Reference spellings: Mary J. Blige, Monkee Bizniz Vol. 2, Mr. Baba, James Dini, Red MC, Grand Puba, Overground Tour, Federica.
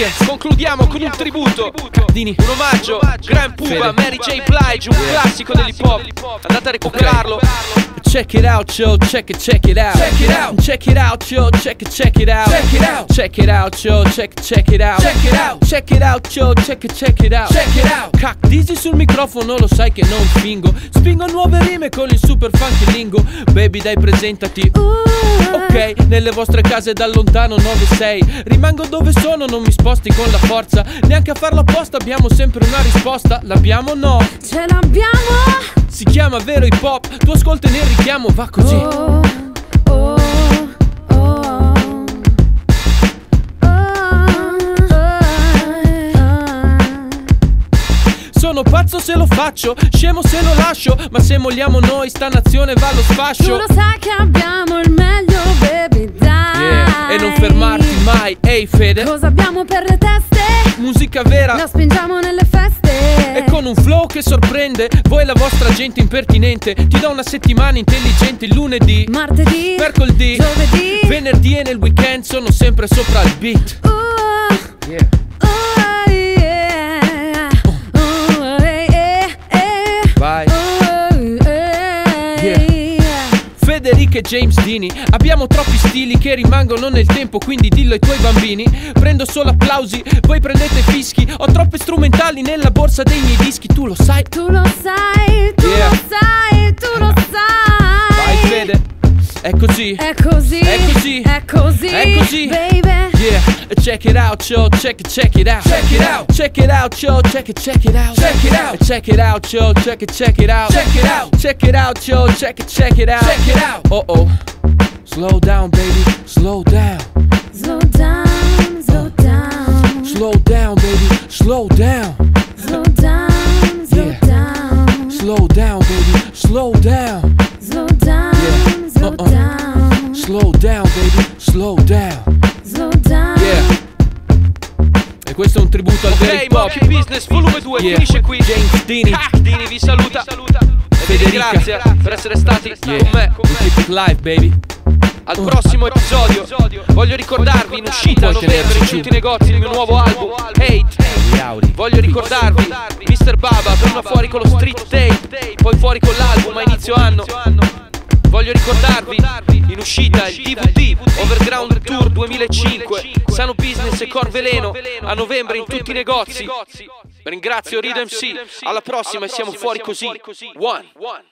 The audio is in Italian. Yeah. Concludiamo con un tributo, Dini. Un omaggio, Grand Puba, Mary J. Blige, un classico dell'hip hop. Andate a recuperarlo. Check it out, yo, check it out. Check it out, yo, check it out. Check it out, yo, check it out. Check it out, yo, check it out. Check it out. Cac, dizzy sul microfono, lo sai che non fingo. Spingo nuove rime con il super funky lingo. Baby dai presentati, ok, nelle vostre case da lontano 9-6. Rimango dove sono, non mi sposti con la forza. Neanche a farlo apposta, abbiamo sempre una risposta. L'abbiamo o no? Ce l'abbiamo! Si chiama vero hip hop, tu ascolta e nel richiamo va così. Oh, oh, oh, oh, sono pazzo se lo faccio, scemo se lo lascio, ma se molliamo noi sta nazione va allo sfascio. Tu lo sai che abbiamo il meglio, baby, dai. E non fermarti mai, ehi Fede. Cosa abbiamo per le teste? Musica vera, la spingiamo nelle feste. E con un flow che sorprende voi la vostra gente impertinente. Ti do una settimana intelligente, il lunedì, martedì, mercoledì, giovedì, venerdì e nel weekend sono sempre sopra il beat. Federica e James Dini, abbiamo troppi stili che rimangono nel tempo, quindi dillo ai tuoi bambini. Prendo solo applausi, voi prendete fischi. Ho troppe strumentali nella borsa dei miei dischi. Tu lo sai, tu lo sai, tu lo sai, tu lo sai. Vai Fede, è così, è così, è così, è così, è così, baby. Yeah, check it out, yo, check it out. Check it out, yo, check it out. Check it out, yo, check it out. Check it out, yo, check it out. Check it out. Oh oh, slow down, baby, slow down. Slow down, slow down. Slow down, baby, slow down. Slow down, slow down. Slow down, baby, slow down. Slow down, slow down. Slow down, baby, slow down. E questo è un tributo al vero hip hop. Monkee Bizniz Vol. 2 finisce qui. James Dini, Dini vi saluta, Federica, grazie per essere stati con me. We keep it live, baby. Al prossimo episodio voglio ricordarvi, in uscita a novembre in tutti i negozi il mio nuovo album Hate. Voglio ricordarvi Mr. Baba, prima fuori con lo street tape, poi fuori con l'album a inizio anno. Voglio ricordarvi in uscita il DVD Overground Tour 2005, Sano Business e Cor Veleno, a novembre in tutti i negozi. Ringrazio Red MC, alla prossima e siamo fuori così. One.